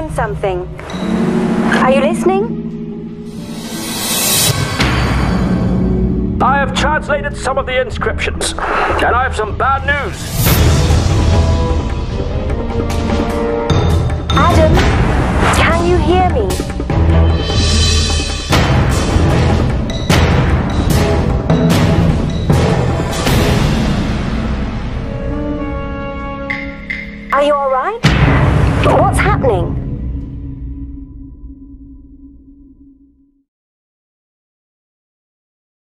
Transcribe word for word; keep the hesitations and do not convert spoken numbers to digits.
learn something. Are you listening? I have translated some of the inscriptions, and I have some bad news. Adam, can you hear me? Are you all right? What's happening?